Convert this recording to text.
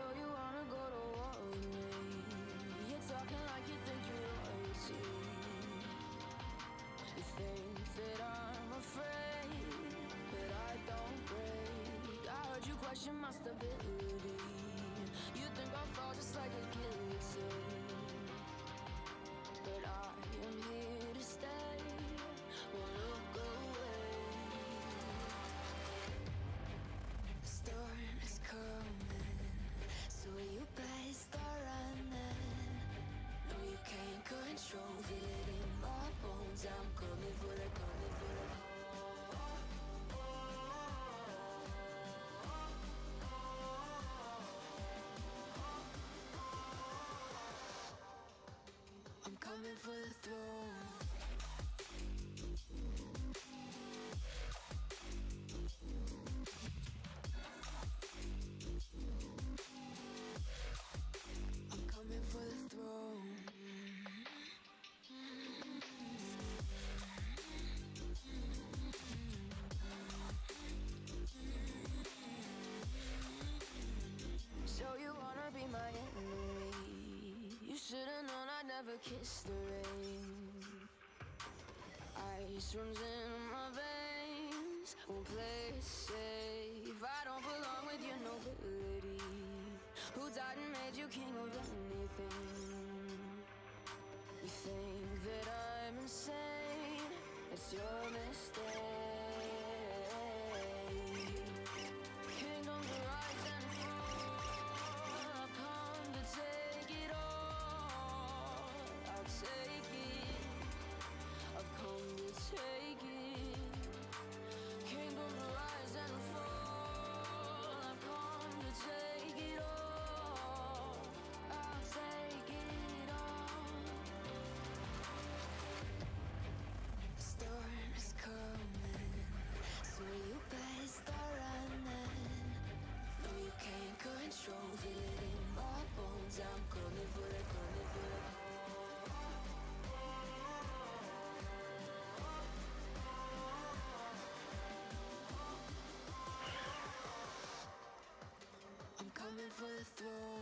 So you wanna go to war with me? You're talking like you think you're loyalty. You think that I'm afraid, but I don't break. I heard you question my stability. You think I'll fall just like a guillotine, but I am here to stay. Won't look away. The storm is coming, so you better start running. No, you can't control, feel it in my bones. I'm coming for the, coming for the. Coming for the throne. Never kissed the rain. Ice runs in my veins. Won't play safe. I don't belong with your nobility. Who died and made you king of anything? You think that I'm insane? It's your mistake. Kingdoms arise and fall. I've come to take it all. Take it, I've come to take it. Kingdoms rise and fall. I've come to take it all. I'll take it all. The storm is coming, so you better start running. No, you can't control, feel it in my bones. I'm coming for it, coming for it. Coming for the throne.